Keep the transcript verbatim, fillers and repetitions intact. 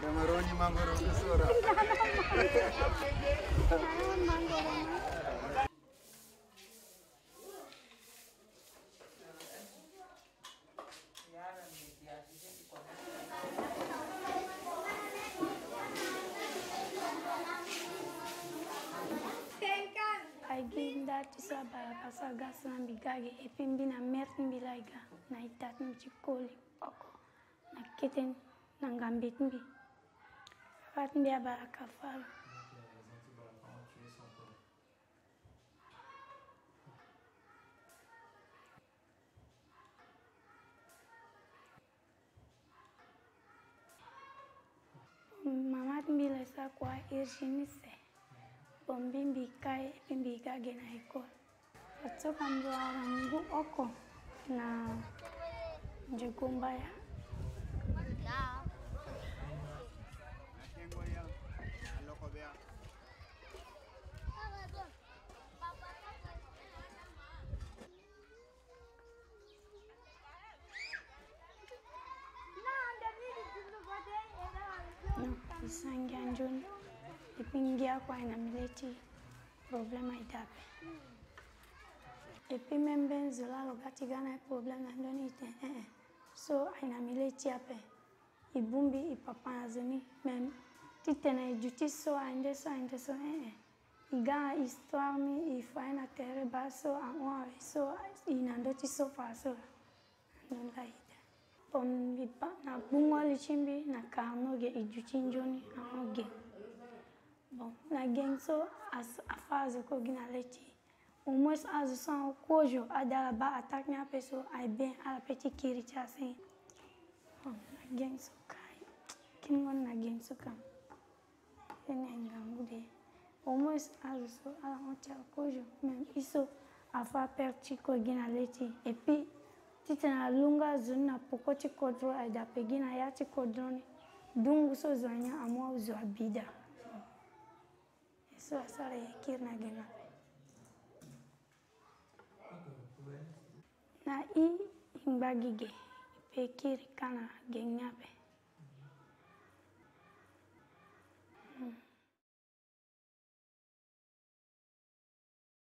Camaroni, mangoro, tesoura. Ainda tu sabia passar gas na bigague e pimbina merda em bilaiga na itat no chicoli oco na keten na gambit mbi fat mbi a baracafal. Mamãe mbi lesa qua irginisse. Bombim bikai pimbiga gena ekor. Atso kambo arangu oko na jukumbaya. Não, isso é anjun. Epingia kwa ina mileti problema itape. Epi memben zola logati gana problema ndoni ite. So ina mileti ape. Ibumbi ipapana zemi mem titena ijuti so ande so ande so eh. Iga histoire mi ifaina tereba so anwa so inandoti so faso. Ndonga ite. Pom bipa na bungo lichimbi na kamoge ijuti njoni ange. Bom, na gengso as afazo cogna leite. O mais azusão cojo a dar a ba ataque minha pessoa aí bem a petit querida assim. Bom, na gengso cai. Quem mora na gengso cam? Ele nem gangude. O mais azusão a onde a cojo mesmo isso afa perto cogna leite. E pi titena longa zona pouco te codro aí da pegina aí te codrone. Dungo so zonha amor uso a vida. Sua história é que na Guiné. Na I embaguei, pequir cana ganhape.